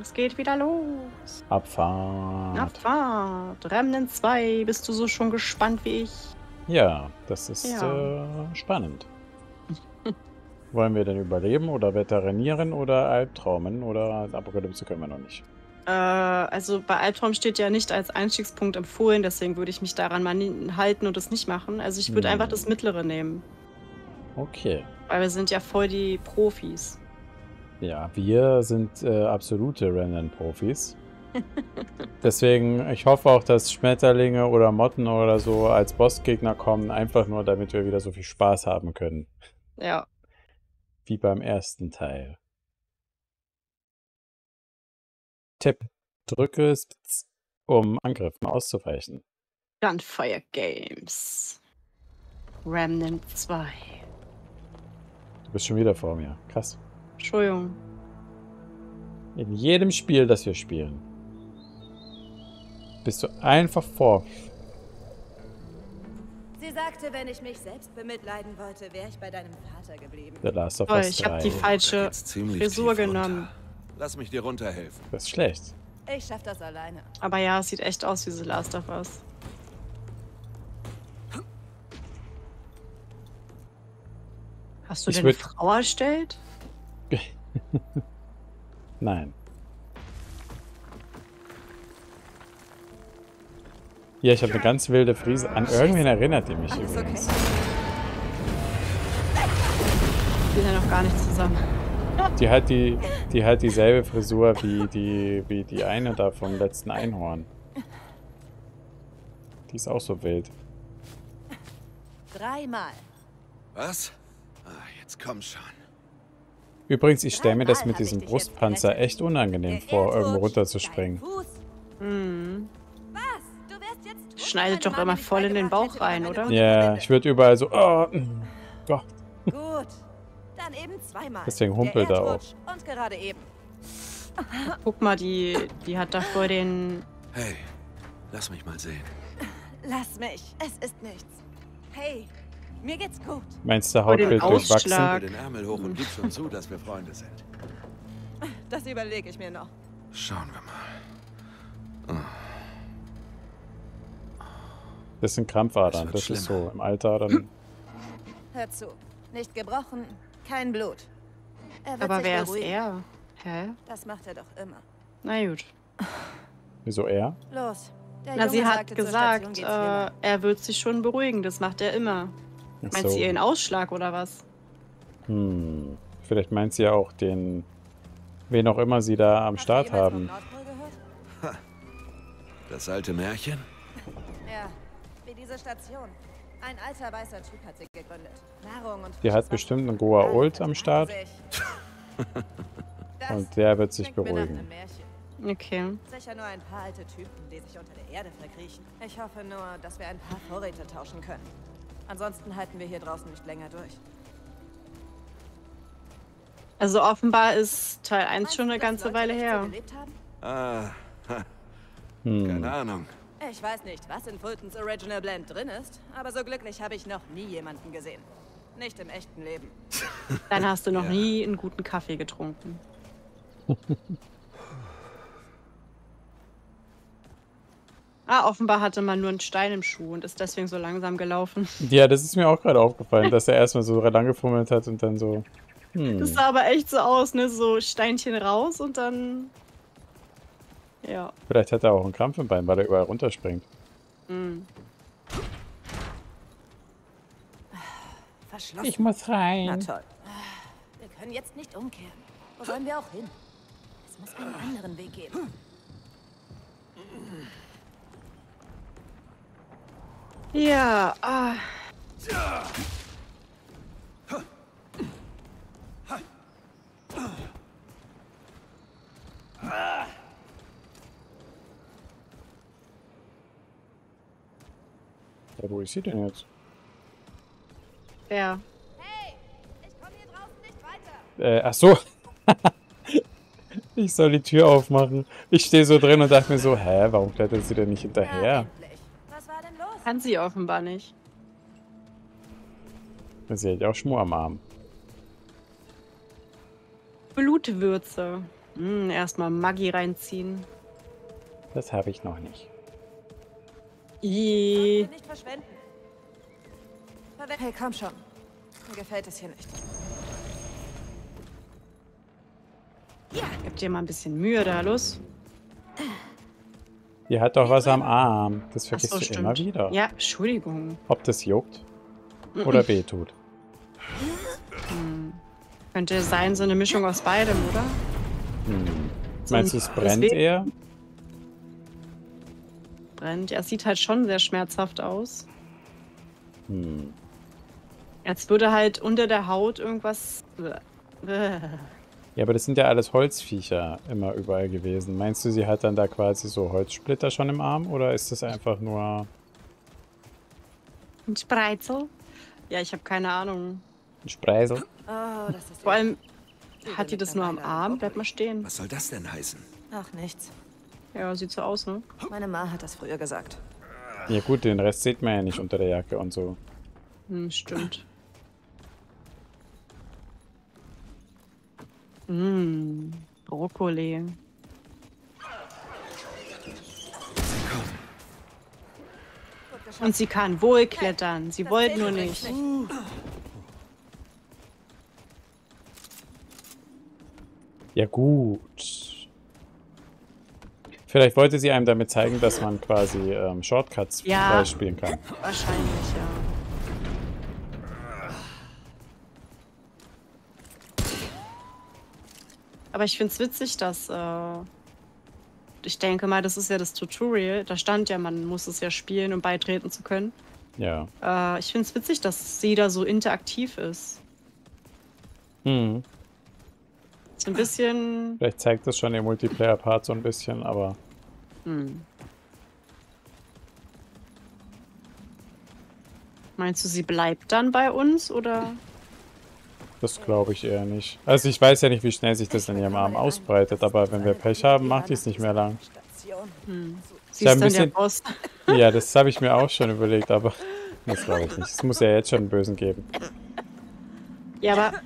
Es geht wieder los. Abfahrt. Abfahrt. Remnant 2. Bist du so schon gespannt wie ich? Ja, das ist ja. Spannend. Wollen wir denn überleben oder veterinieren oder Albtraumen? Oder Apokalypse können wir noch nicht. Also bei Albtraum steht ja nicht als Einstiegspunkt empfohlen, deswegen würde ich mich daran mal halten und das nicht machen. Also ich würde einfach das Mittlere nehmen. Okay. Weil wir sind ja voll die Profis. Ja, wir sind absolute Remnant-Profis. Deswegen, ich hoffe auch, dass Schmetterlinge oder Motten oder so als Bossgegner kommen, einfach nur, damit wir wieder so viel Spaß haben können. Ja. Wie beim ersten Teil. Tipp: Drücke es, um Angriffen auszuweichen. Gunfire Games. Remnant 2. Du bist schon wieder vor mir. Krass. Entschuldigung. In jedem Spiel, das wir spielen, bist du einfach vor. Sie sagte, wenn ich mich selbst bemitleiden wollte, wäre ich bei deinem Vater geblieben. The Last of Us 3. Ich habe die falsche Frisur genommen. Lass mich dir runterhelfen. Das ist schlecht. Ich schaff das alleine. Aber ja, es sieht echt aus wie The Last of Us. Hast du denn eine Frau erstellt? Nein. Ja, ich habe eine ganz wilde Frise. An irgendwen erinnert die mich übrigens. Okay. Ich bin ja noch gar nicht zusammen. Die hat dieselbe Frisur wie die eine da vom letzten Einhorn. Die ist auch so wild. Dreimal. Was? Ah, jetzt komm schon. Übrigens, ich stelle mir das mit diesem Brustpanzer echt unangenehm vor, irgendwo runterzuspringen. Mhm. Schneidet doch immer voll in den Bauch rein, oder? Ja, ich würde überall so. Oh, Gott. Gut. Dann eben zweimal. Deswegen humpelt er auch. Und gerade eben. Guck mal, die hat da vor den. Hey, lass mich mal sehen. Lass mich. Es ist nichts. Hey. Mir geht's gut. Meinst du, Hautbild durchwachsen? Den Ärmel hoch und gib schon zu, dass wir Freunde sind. Das überlege ich mir noch. Schauen wir mal. Das sind Krampfadern. Das ist so im Alter dann. Hör zu. Nicht gebrochen, kein Blut. Aber wer ist er? Hä? Das macht er doch immer. Na gut. Wieso er? Los. Na, sie hat gesagt, er wird sich schon beruhigen. Das macht er immer. Meint sie ihren Ausschlag oder was? Hm. Vielleicht meint sie ja auch den, wen auch immer sie da am Start haben. Das alte Märchen? Ja, wie diese Station. Ein alter weißer Typ hat sie gegründet. Nahrung und die hat bestimmt einen Goa'uld am Start. Und der wird sich beruhigen. Okay. Sicher nur ein paar alte Typen, die sich unter der Erde verkriechen. Ich hoffe nur, dass wir ein paar Vorräte tauschen können. Ansonsten halten wir hier draußen nicht länger durch. Also offenbar ist Teil 1 schon eine ganze Weile her. Keine Ahnung. Ich weiß nicht, was in Fultons Original Blend drin ist, aber so glücklich habe ich noch nie jemanden gesehen. Nicht im echten Leben. Dann hast du noch nie einen guten Kaffee getrunken. Ah, offenbar hatte man nur einen Stein im Schuh und ist deswegen so langsam gelaufen. Ja, das ist mir auch gerade aufgefallen, dass er erstmal so lang gefummelt hat und dann so. Das sah aber echt so aus, ne? So Steinchen raus und dann. Ja. Vielleicht hat er auch einen Krampf im Bein, weil er überall runterspringt. Mhm. Verschlossen. Ich muss rein. Na toll. Wir können jetzt nicht umkehren. Wo sollen wir auch hin? Es muss einen anderen Weg geben. Ja, wo ist sie denn jetzt? Ja. Hey, ich komme hier draußen nicht weiter. Ach so. Ich soll die Tür aufmachen. Ich stehe so drin und dachte mir so, hä, warum klettert sie denn nicht hinterher? Ja. Kann sie offenbar nicht. Sie hat ja auch Schmur am Arm. Blutwürze. Erstmal Maggi reinziehen. Das habe ich noch nicht. Ihhh. Nicht verschwenden. Hey, komm schon. Mir gefällt es hier nicht. Ja. Gebt ihr mal ein bisschen Mühe da, los. Ihr hat doch was am Arm. Das vergisst du immer wieder. Ja, Entschuldigung. Ob das juckt oder weh tut. Könnte sein, so eine Mischung aus beidem, oder? So meinst du, es brennt eher? Brennt. Ja, es sieht halt schon sehr schmerzhaft aus. Als würde halt unter der Haut irgendwas... Ja, aber das sind ja alles Holzviecher immer überall gewesen. Meinst du, sie hat dann da quasi so Holzsplitter schon im Arm? Oder ist das einfach nur... Ein Spreitzel? Ja, ich habe keine Ahnung. Ein Spreitzel? Oh, das ist... Vor allem, hat die das nur am Arm? Bleib mal stehen. Was soll das denn heißen? Ach, nichts. Ja, sieht so aus, ne? Meine Ma hat das früher gesagt. Ja gut, den Rest sieht man ja nicht unter der Jacke und so. Hm, stimmt. Brokkoli. Und sie kann wohl klettern. Sie wollte nur nicht. Ja gut. Vielleicht wollte sie einem damit zeigen, dass man quasi Shortcuts spielen kann. Wahrscheinlich, ja. Aber ich finde es witzig, dass, ich denke mal, das ist ja das Tutorial, da stand ja, man muss es ja spielen, um beitreten zu können. Ja. Ich finde es witzig, dass sie da so interaktiv ist. Mhm. So ein bisschen... Vielleicht zeigt das schon den Multiplayer-Part so ein bisschen, aber... Mhm. Meinst du, sie bleibt dann bei uns, oder...? Das glaube ich eher nicht. Also ich weiß ja nicht, wie schnell sich das in ihrem Arm ausbreitet, aber wenn wir Pech haben, macht die es nicht mehr lang. Sie ist dann der Boss. Ja, das habe ich mir auch schon überlegt, aber das glaube ich nicht. Es muss ja jetzt schon einen Bösen geben. Ja, aber...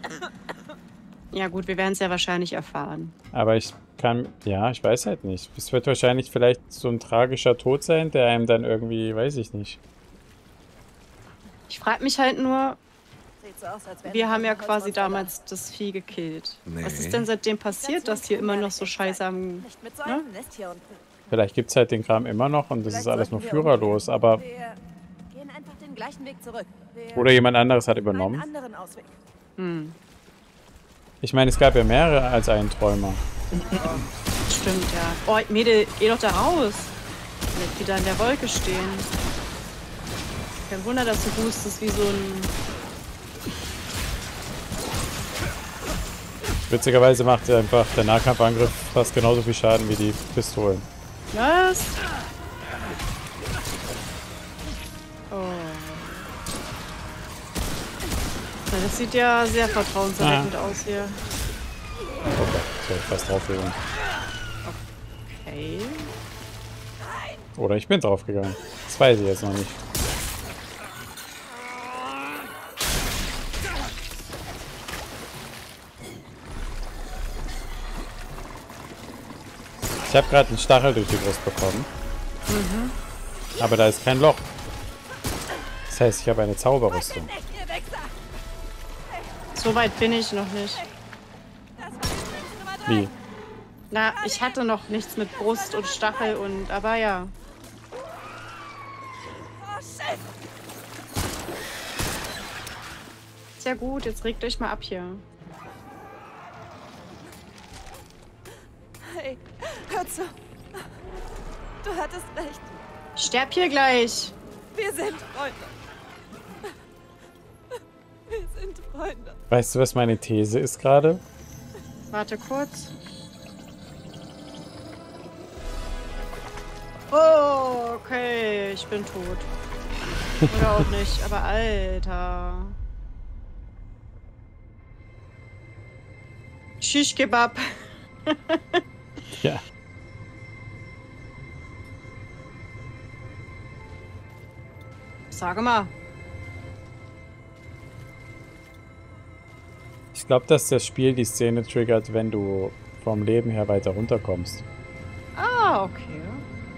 Ja gut, wir werden es ja wahrscheinlich erfahren. Aber ich kann... Ja, ich weiß halt nicht. Es wird wahrscheinlich vielleicht so ein tragischer Tod sein, der einem dann irgendwie... Weiß ich nicht. Ich frage mich halt nur... Wir haben ja quasi damals das Vieh gekillt. Nee. Was ist denn seitdem passiert, dass hier immer noch so scheiße am... Ne? Vielleicht gibt es halt den Kram immer noch und das ist alles nur führerlos, aber... Oder jemand anderes hat übernommen. Ich meine, es gab ja mehrere als einen Träumer. Stimmt, ja. Oh, Mädel, geh doch da raus. Bleib wieder in der Wolke stehen. Kein Wunder, dass du hustest wie so ein... Witzigerweise macht er einfach der Nahkampfangriff fast genauso viel Schaden wie die Pistolen. Was? Oh. Das sieht ja sehr vertrauenserweckend aus hier. Okay, soll ich fast drauflegen. Okay. Oder ich bin draufgegangen. Das weiß ich jetzt noch nicht. Ich habe gerade einen Stachel durch die Brust bekommen. Aber da ist kein Loch. Das heißt, ich habe eine Zauberrüstung. So weit bin ich noch nicht. Wie? Na, ich hatte noch nichts mit Brust und Stachel und... Aber ja. Ist ja gut, jetzt regt euch mal ab hier. Hey. Hör zu. Du hattest recht. Sterb hier gleich. Wir sind Freunde. Wir sind Freunde. Weißt du, was meine These ist gerade? Warte kurz. Oh, okay. Ich bin tot. Oder auch nicht, aber Alter. Shish Kebab. Ja. Sag mal. Ich glaube, dass das Spiel die Szene triggert, wenn du vom Leben her weiter runterkommst. Ah, okay.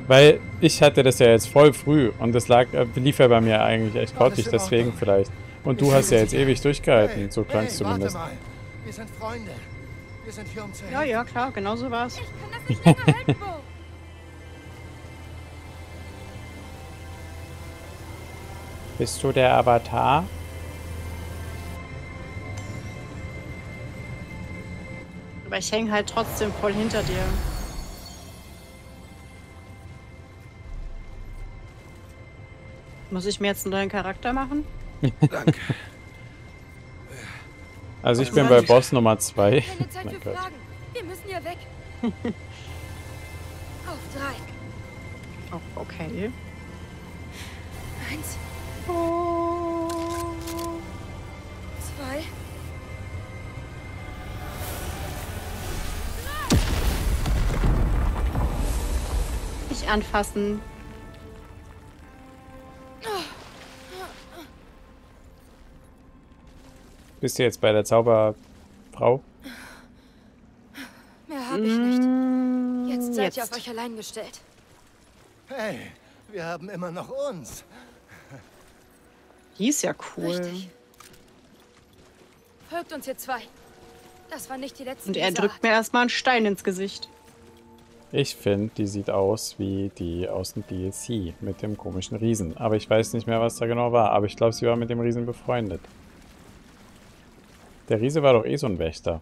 Weil ich hatte das ja jetzt voll früh und das lag, lief ja bei mir eigentlich echt kortig, deswegen vielleicht. Und du hast ja jetzt ewig durchgehalten, so klang es zumindest. Warte mal. Wir sind Freunde. Wir sind hier, um zu helfen. Ja, ja, klar, genau so war's. Ich kann das nicht länger halten, Bo. Bist du der Avatar? Aber ich hänge halt trotzdem voll hinter dir. Muss ich mir jetzt einen neuen Charakter machen? Danke. Also ich bin bei Boss Nummer 2. Keine Zeit für Fragen. Wir müssen ja weg. Auf 3. Oh, okay. 1. Oh. 2. Nicht anfassen. Bist du jetzt bei der Zauberfrau? Mehr habe ich nicht. Jetzt seid ihr auf euch allein gestellt. Hey, wir haben immer noch uns. Die ist ja cool. Richtig. Folgt uns, ihr zwei. Das war nicht die letzte. Und er drückt mir erstmal einen Stein ins Gesicht. Ich finde, die sieht aus wie die aus dem DLC mit dem komischen Riesen. Aber ich weiß nicht mehr, was da genau war. Aber ich glaube, sie war mit dem Riesen befreundet. Der Riese war doch eh so ein Wächter.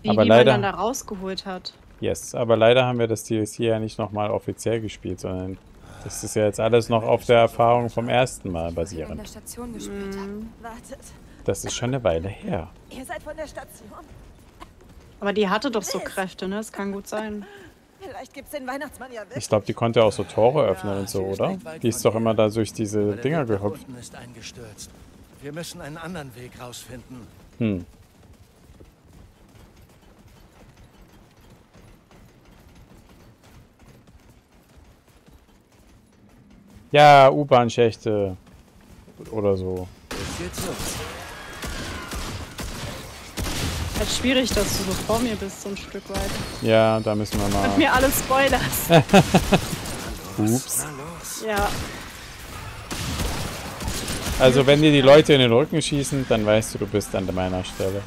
Wie aber leider, man dann da rausgeholt hat. Yes, aber leider haben wir das DLC ja nicht nochmal offiziell gespielt, sondern das ist ja jetzt alles noch auf der Erfahrung vom ersten Mal basierend. In der Station gespielt haben. Wartet. Das ist schon eine Weile her. Ihr seid von der Station. Aber die hatte doch so Kräfte, ne? Das kann gut sein. Vielleicht gibt's den Weihnachtsmann ja weg. Ich glaube, die konnte auch so Tore öffnen und so, oder? Die ist doch immer da durch diese Dinger gehüpft. Wir müssen einen anderen Weg rausfinden. Hm. Ja, U-Bahn-Schächte. Oder so. Es ist schwierig, dass du so vor mir bist, so ein Stück weit. Ja, da müssen wir mal... Mit mir alles spoilers. Ups. Ja. Also wenn dir die Leute in den Rücken schießen, dann weißt du, du bist an meiner Stelle.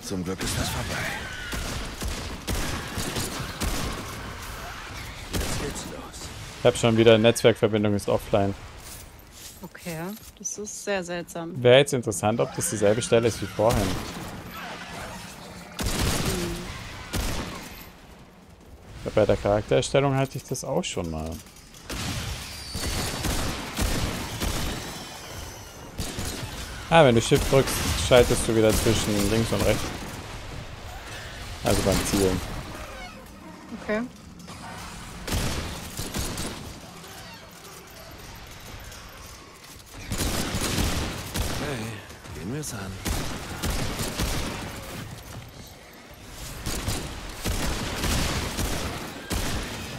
Zum Glück ist das vorbei. Jetzt geht's los. Ich habe schon wieder, Netzwerkverbindung ist offline. Okay, das ist sehr seltsam. Wäre jetzt interessant, ob das dieselbe Stelle ist wie vorhin. Bei der Charaktererstellung hatte ich das auch schon mal. Ah, wenn du Shift drückst, schaltest du wieder zwischen links und rechts. Also beim Zielen. Okay. Okay, gehen wir es an.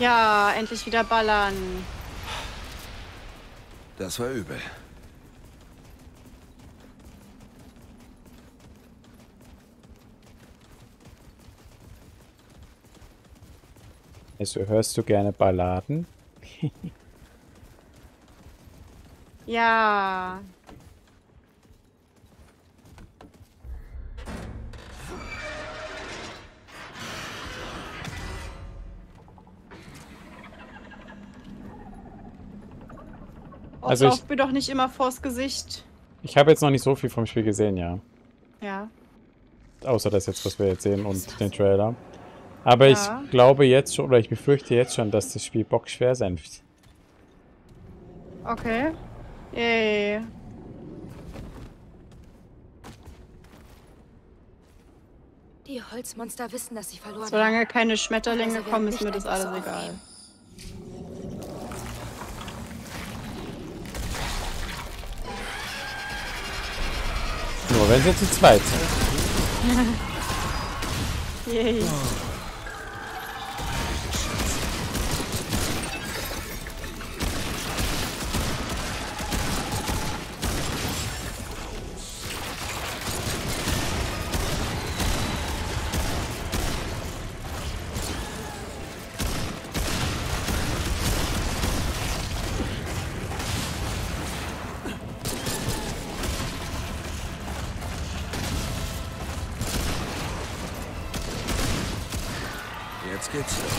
Ja, endlich wieder ballern. Das war übel. Also hörst du gerne Balladen? Ja. Also ich laufe mir doch nicht immer vors Gesicht. Ich habe jetzt noch nicht so viel vom Spiel gesehen, ja. Ja. Außer das jetzt, was wir jetzt sehen und den Trailer. Aber ja. Ich glaube jetzt schon, oder ich befürchte jetzt schon, dass das Spiel bockschwer sein wird. Okay. Yay. Die Holzmonster wissen, dass sie verloren haben. Solange keine Schmetterlinge kommen, ist mir das alles egal. Wenn sie zu zweit sind. Yay. geht's los.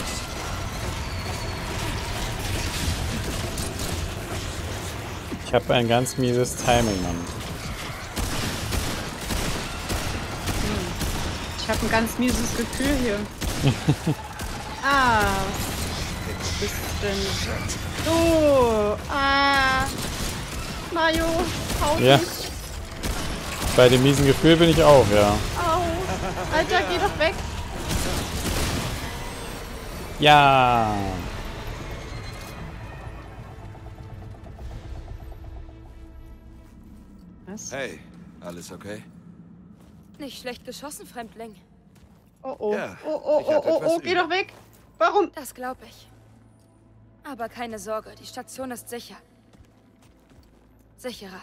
Ich habe ein ganz mieses Timing, Mann. Ich habe ein ganz mieses Gefühl hier. Ah. Jetzt bist du denn... Oh. Ah. Mario, hau dich. Ja. Bei dem miesen Gefühl bin ich auch, ja. Au. Alter, geh doch weg. Ja. Hey, alles okay? Nicht schlecht geschossen, Fremdling. Oh oh, ja, oh, geh doch weg! Warum? Das glaube ich. Aber keine Sorge, die Station ist sicher. Sicherer.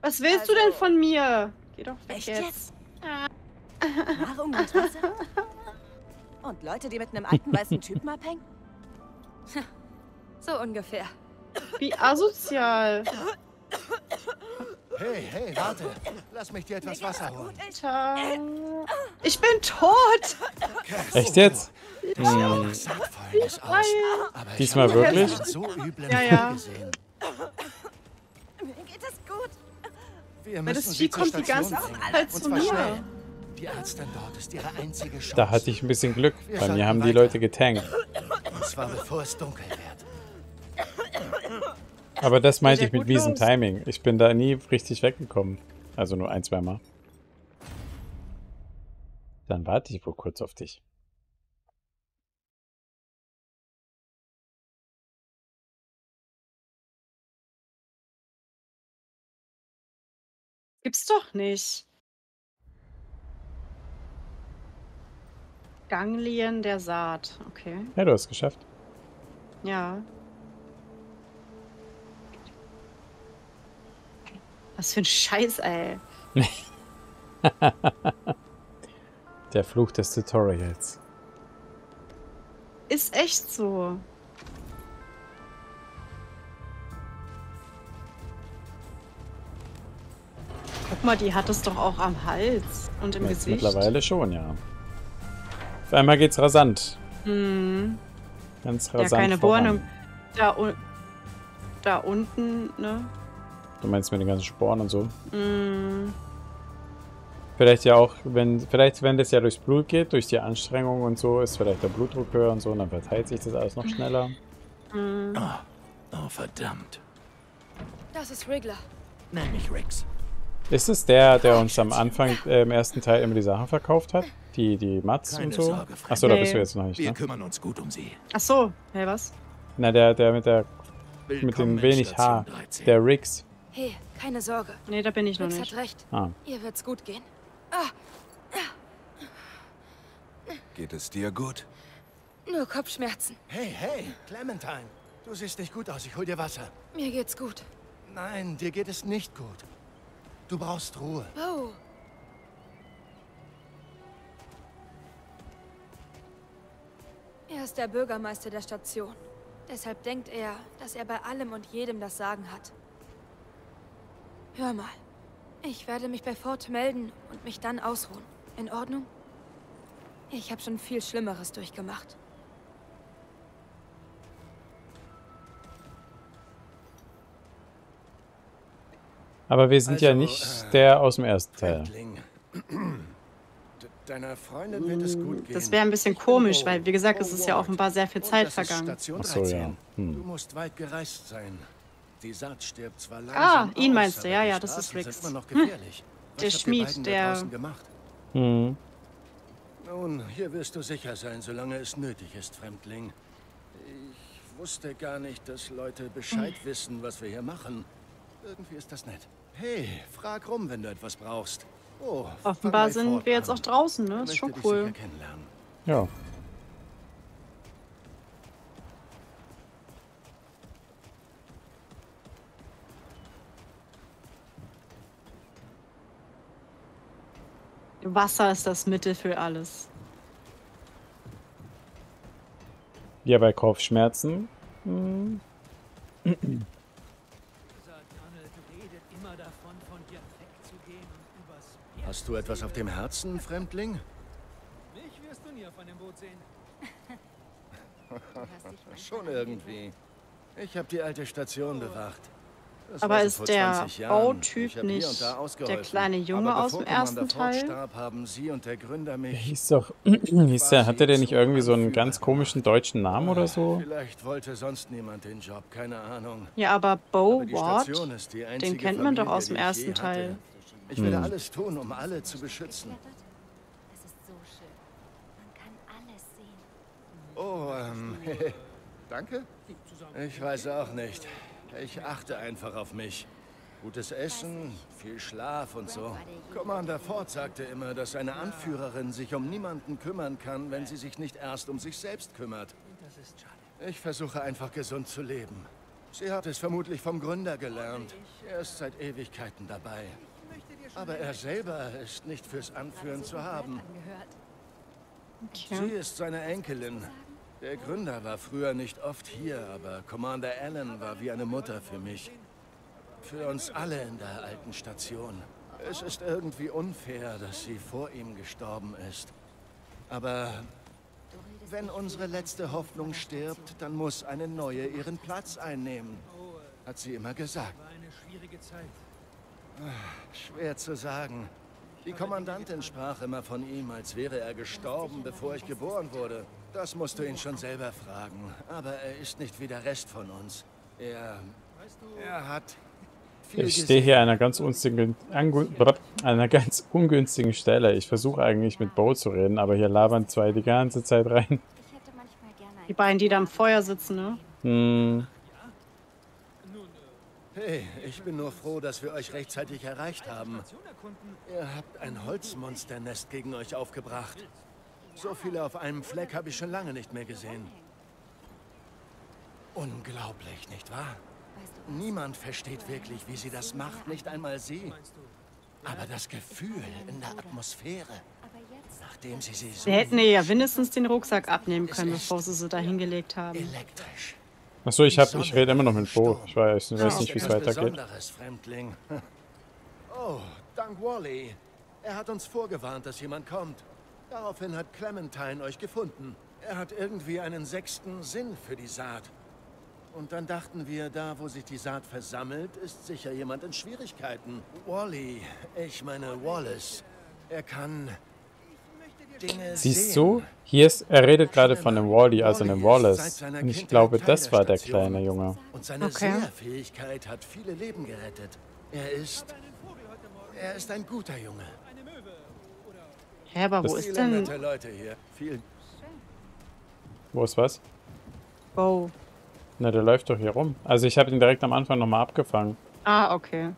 Was willst du denn von mir? Geh doch weg jetzt. Warum und Wasser? Und Leute, die mit einem alten weißen Typen abhängen? So ungefähr. Wie asozial. Hey, hey, warte. Lass mich dir etwas Wasser holen. Ich bin tot. Echt jetzt? Hm. Diesmal wirklich? Ja, ja. Mir geht es gut. Weil das Vieh kommt die ganze Zeit zu mir. Die Ärztin dort ist ihre einzige Chance. Da hatte ich ein bisschen Glück. Bei mir haben die Leute getankt. Und zwar bevor es dunkel wird. Aber das meinte ich mit miesem Timing. Ich bin da nie richtig weggekommen. Also nur ein, zweimal. Dann warte ich wohl kurz auf dich. Gibt's doch nicht. Ganglien der Saat. Okay. Ja, du hast es geschafft. Ja. Was für ein Scheiß, ey. Der Fluch des Tutorials. Ist echt so. Guck mal, die hat es doch auch am Hals und im Jetzt Gesicht. Mittlerweile schon, ja. Auf einmal geht's rasant. Mhm. Ganz rasant. Ja, keine Bohnen. Da unten, ne? Du meinst mit den ganzen Sporen und so? Mm. Vielleicht ja auch, wenn das ja durchs Blut geht, durch die Anstrengung und so, ist vielleicht der Blutdruck höher und so, und dann verteilt sich das alles noch schneller. Mm. Oh, verdammt. Das ist Rigler. Nenn mich Riggs. Ist es der uns am Anfang im ersten Teil immer die Sachen verkauft hat? Die Mats und so? Achso, da bist du jetzt noch nicht, ne? Wir kümmern uns gut um sie. Achso, hey, was? Na, der mit dem wenig Haar. Der Riggs. Hey, keine Sorge. Nee, da bin ich noch nicht. Hat recht. Ah. Ihr wird's gut gehen. Ah. Geht es dir gut? Nur Kopfschmerzen. Hey, hey, Clementine. Du siehst nicht gut aus. Ich hol dir Wasser. Mir geht's gut. Nein, dir geht es nicht gut. Du brauchst Ruhe. Oh. Er ist der Bürgermeister der Station. Deshalb denkt er, dass er bei allem und jedem das Sagen hat. Hör mal, ich werde mich bei Ford melden und mich dann ausruhen. In Ordnung? Ich habe schon viel Schlimmeres durchgemacht. Aber wir sind also, ja nicht der aus dem ersten Teil. Deiner Freundin wird es gut gehen. Das wäre ein bisschen komisch, weil, wie gesagt, es ist ja offenbar sehr viel Zeit vergangen. Ach so, ja. Hm. Du musst weit gereist sein. Die Saat stirbt zwar langsam aus, ihn meinst du, ja, das ist Riggs. Der Schmied, der... Hm. Nun, hier wirst du sicher sein, solange es nötig ist, Fremdling. Ich wusste gar nicht, dass Leute Bescheid wissen, was wir hier machen. Irgendwie ist das nett. Hey, frag rum, wenn du etwas brauchst. Oh, offenbar sind wir jetzt auch draußen, ne? Ist schon cool. Ja. Wasser ist das Mittel für alles. Ja, bei Kopfschmerzen. Hm. Hast du etwas auf dem Herzen, Fremdling? Mich wirst du nie auf einem Boot sehen. Schon irgendwie. Ich habe die alte Station bewacht. Das aber ist der Bautyp nicht der kleine Junge aus dem ersten Teil? Der hieß doch, hatte der nicht irgendwie so einen ganz komischen deutschen Namen oder so? Vielleicht wollte sonst niemand den Job, keine Ahnung. Ja, aber Goa'uld, den kennt man doch aus dem ersten Teil. Ich werde alles tun, um alle zu beschützen. Oh, danke? Ich weiß auch nicht. Ich achte einfach auf mich. Gutes Essen, viel Schlaf und so. Commander Ford sagte immer, dass eine Anführerin sich um niemanden kümmern kann, wenn sie sich nicht erst um sich selbst kümmert. Ich versuche einfach gesund zu leben. Sie hat es vermutlich vom Gründer gelernt. Er ist seit Ewigkeiten dabei. Aber er selber ist nicht fürs Anführen zu haben. Sie ist seine Enkelin. Der Gründer war früher nicht oft hier, aber Commander Allen war wie eine Mutter für mich. Für uns alle in der alten Station. Es ist irgendwie unfair, dass sie vor ihm gestorben ist. Aber wenn unsere letzte Hoffnung stirbt, dann muss eine neue ihren Platz einnehmen, hat sie immer gesagt. Schwer zu sagen. Die Kommandantin sprach immer von ihm, als wäre er gestorben, bevor ich geboren wurde. Das musst du ihn schon selber fragen, aber er ist nicht wie der Rest von uns. Er hat viel gesehen. Ich stehe hier an einer ganz ungünstigen Stelle. Ich versuche eigentlich mit Bo zu reden, aber hier labern zwei die ganze Zeit rein. Die beiden, die da am Feuer sitzen, ne? Hm. Hey, ich bin nur froh, dass wir euch rechtzeitig erreicht haben. Ihr habt ein Holzmonsternest gegen euch aufgebracht. So viele auf einem Fleck habe ich schon lange nicht mehr gesehen. Unglaublich, nicht wahr? Niemand versteht wirklich, wie sie das macht, nicht einmal sie. Aber das Gefühl in der Atmosphäre, nachdem sie so... Wir hätten ihr ja wenigstens den Rucksack abnehmen können, bevor sie dahingelegt haben. Elektrisch. Achso, ich rede immer noch mit Bo. Ich weiß nicht, wie es weitergeht. Oh, dank Wally. Er hat uns vorgewarnt, dass jemand kommt. Daraufhin hat Clementine euch gefunden. Er hat irgendwie einen sechsten Sinn für die Saat. Und dann dachten wir, da wo sich die Saat versammelt, ist sicher jemand in Schwierigkeiten. Wallace. Er kann Dinge sehen. Siehst du? Hier ist, er redet gerade von einem Wally, also einem Wallace. Und ich glaube, das war der kleine Junge. Und seine Seherfähigkeit hat viele Leben gerettet. Er ist ein guter Junge. Hä, aber wo ist denn... Wo ist was? Oh. Na, der läuft doch hier rum. Also ich habe ihn direkt am Anfang nochmal abgefangen. Ah, okay.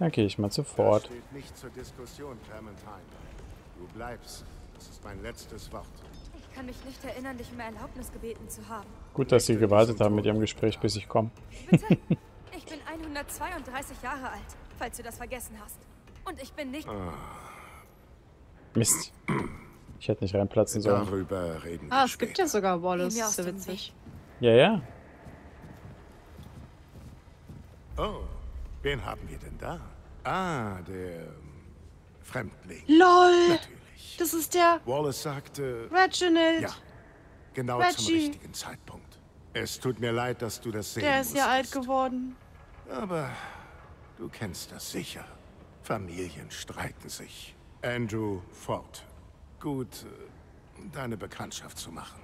Dann gehe ich mal sofort. Das steht nicht zur Diskussion, Clementine. Du bleibst. Das ist mein letztes Wort. Ich kann mich nicht erinnern, dich um Erlaubnis gebeten zu haben. Gut, dass Sie gewartet haben mit Ihrem Gespräch, bis ich komme. Bitte? Ich bin 132 Jahre alt. Falls du das vergessen hast. Und ich bin nicht... Mist. Ich hätte nicht reinplatzen sollen. Darüber reden wir es gibt ja sogar Wallace. Das ist ja witzig. Ja, ja. Oh, wen haben wir denn da? Ah, der... Fremdling. LOL! Natürlich. Das ist der... Wallace sagte... Reginald! Ja, genau zum richtigen Zeitpunkt. Es tut mir leid, dass du das sehen musstest. Der ist ja alt geworden. Aber... Du kennst das sicher. Familien streiten sich. Andrew Ford. Gut, deine Bekanntschaft zu machen.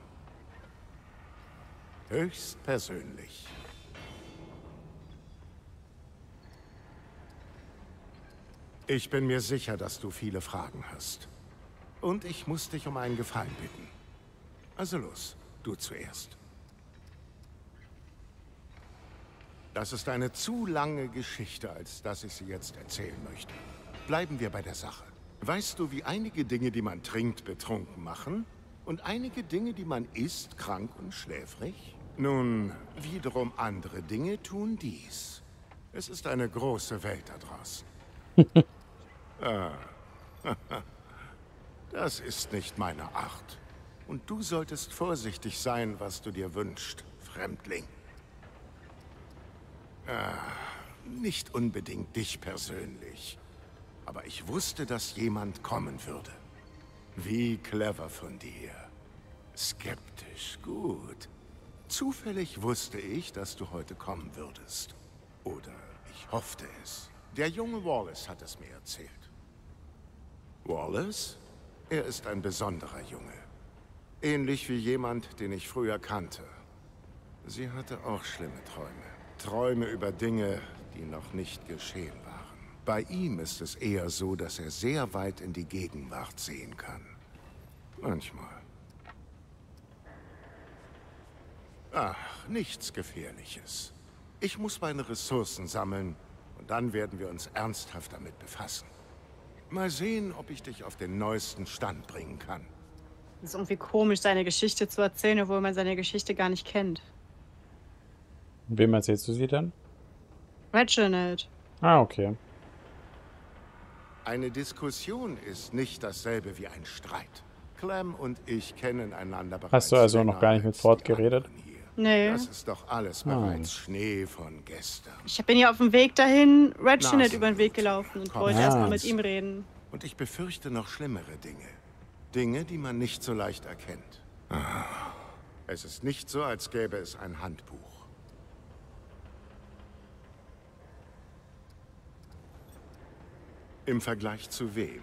Höchstpersönlich. Ich bin mir sicher, dass du viele Fragen hast. Und ich muss dich um einen Gefallen bitten. Also los, du zuerst. Das ist eine zu lange Geschichte, als dass ich sie jetzt erzählen möchte. Bleiben wir bei der Sache. Weißt du, wie einige Dinge, die man trinkt, betrunken machen? Und einige Dinge, die man isst, krank und schläfrig? Nun, wiederum andere Dinge tun dies. Es ist eine große Welt da draußen. Das ist nicht meine Art. Und du solltest vorsichtig sein, was du dir wünschst, Fremdling. Nicht unbedingt dich persönlich, aber ich wusste, dass jemand kommen würde. Wie clever von dir. Skeptisch, gut. Zufällig wusste ich, dass du heute kommen würdest. Oder ich hoffte es. Der junge Wallace hat es mir erzählt. Wallace? Er ist ein besonderer Junge. Ähnlich wie jemand, den ich früher kannte. Sie hatte auch schlimme Träume. Träume über Dinge, die noch nicht geschehen waren. Bei ihm ist es eher so, dass er sehr weit in die Gegenwart sehen kann. Manchmal. Ach, nichts Gefährliches. Ich muss meine Ressourcen sammeln und dann werden wir uns ernsthaft damit befassen. Mal sehen, ob ich dich auf den neuesten Stand bringen kann. Es ist irgendwie komisch, seine Geschichte zu erzählen, obwohl man seine Geschichte gar nicht kennt. Wem erzählst du sie dann? Reginald. Ah, okay. Eine Diskussion ist nicht dasselbe wie ein Streit. Clem und ich kennen einander bereits. Hast du also noch gar nicht mit Ford geredet? Nee. Das ist doch alles bereits Schnee von gestern. Ich bin ja auf dem Weg dahin Reginald über den Weg gelaufen und wollte erstmal mit ihm reden. Und ich befürchte noch schlimmere Dinge. Dinge, die man nicht so leicht erkennt. Ah. Es ist nicht so, als gäbe es ein Handbuch. Im Vergleich zu wem?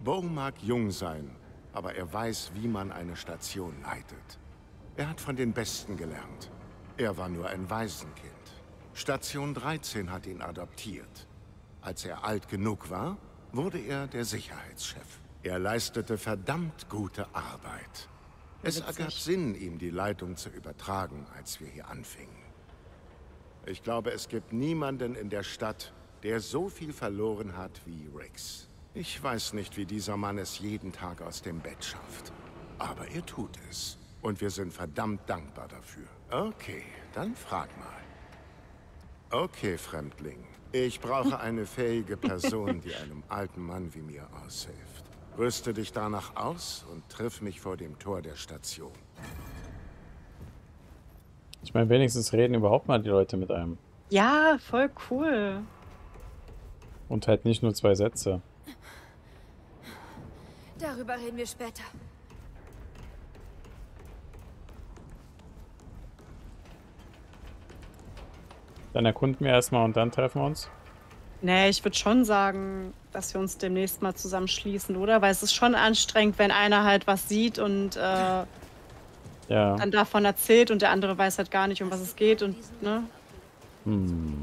Bo mag jung sein, aber er weiß, wie man eine Station leitet. Er hat von den Besten gelernt. Er war nur ein Waisenkind. Station 13 hat ihn adoptiert. Als er alt genug war, wurde er der Sicherheitschef. Er leistete verdammt gute Arbeit. Es ergab Sinn, ihm die Leitung zu übertragen, als wir hier anfingen. Ich glaube, es gibt niemanden in der Stadt, der so viel verloren hat wie Rex. Ich weiß nicht, wie dieser Mann es jeden Tag aus dem Bett schafft. Aber er tut es. Und wir sind verdammt dankbar dafür. Okay, dann frag mal. Okay, Fremdling. Ich brauche eine fähige Person, die einem alten Mann wie mir aushilft. Rüste dich danach aus und triff mich vor dem Tor der Station. Ich meine, wenigstens reden überhaupt mal die Leute mit einem. Ja, voll cool. Und halt nicht nur zwei Sätze. Darüber reden wir später. Dann erkunden wir erstmal und dann treffen wir uns. Nee, ich würde schon sagen, dass wir uns demnächst mal zusammenschließen, oder? Weil es ist schon anstrengend, wenn einer halt was sieht und dann davon erzählt und der andere weiß halt gar nicht, um was es geht und ne? Hm.